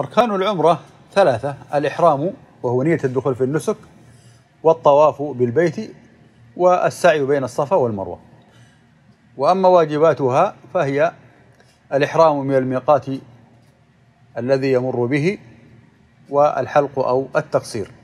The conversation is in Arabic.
أركان العمرة ثلاثة: الإحرام وهو نية الدخول في النسك، والطواف بالبيت، والسعي بين الصفا والمروة. وأما واجباتها فهي الإحرام من الميقات الذي يمر به، والحلق أو التقصير.